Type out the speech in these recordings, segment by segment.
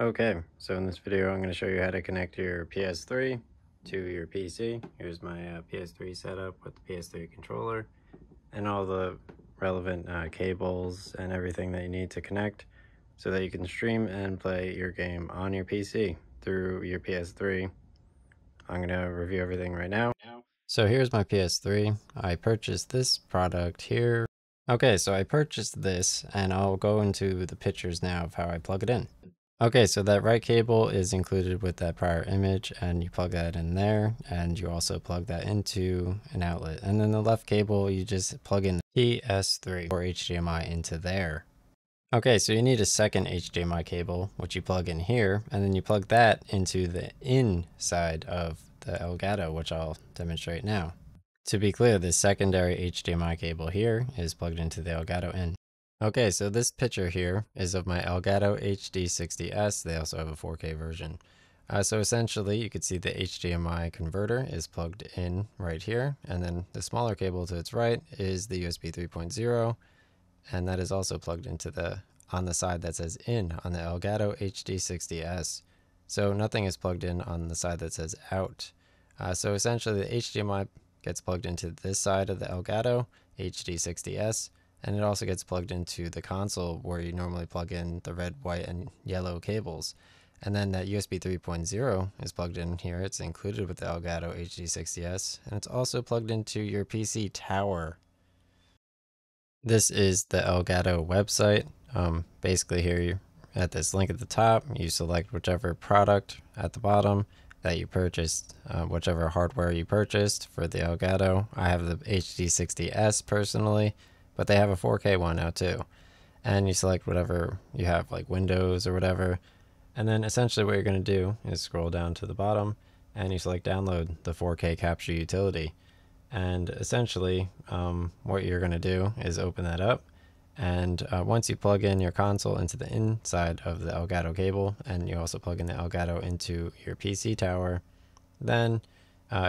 Okay, so in this video I'm going to show you how to connect your PS3 to your PC. Here's my PS3 setup with the PS3 controller and all the relevant cables and everything that you need to connect so that you can stream and play your game on your PC through your PS3. I'm going to review everything right now. So here's my PS3. I purchased this product here. Okay, so I purchased this and I'll go into the pictures now of how I plug it in. Okay, so that right cable is included with that prior image and you plug that in there and you also plug that into an outlet. And then the left cable, you just plug in the PS3 or HDMI into there. Okay, so you need a second HDMI cable, which you plug in here, and then you plug that into the inside of the Elgato, which I'll demonstrate now. To be clear, the secondary HDMI cable here is plugged into the Elgato in. Okay, so this picture here is of my Elgato HD60 S. They also have a 4K version. So essentially, you can see the HDMI converter is plugged in right here. And then the smaller cable to its right is the USB 3.0. And that is also plugged into on the side that says in on the Elgato HD60 S. So nothing is plugged in on the side that says out. So essentially, the HDMI gets plugged into this side of the Elgato HD60 S. And it also gets plugged into the console where you normally plug in the red, white, and yellow cables. And then that USB 3.0 is plugged in here. It's included with the Elgato HD60 S, and it's also plugged into your PC tower. This is the Elgato website. Basically here at this link at the top, you select whichever product at the bottom that you purchased, whichever hardware you purchased for the Elgato. I have the HD60 S personally, but they have a 4K one now too. And you select whatever you have, like Windows or whatever. And then essentially what you're going to do is scroll down to the bottom and you select download the 4K capture utility. And essentially what you're going to do is open that up. And once you plug in your console into the inside of the Elgato cable, and you also plug in the Elgato into your PC tower, then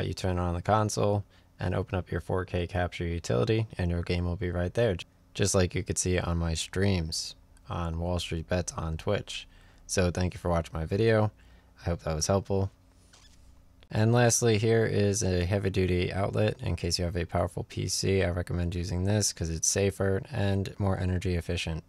you turn on the console and open up your 4K capture utility and your game will be right there, just like you could see on my streams on Wall Street Bets on Twitch. So thank you for watching my video. I hope that was helpful. And lastly, here is a heavy duty outlet. In case you have a powerful PC, I recommend using this because it's safer and more energy efficient.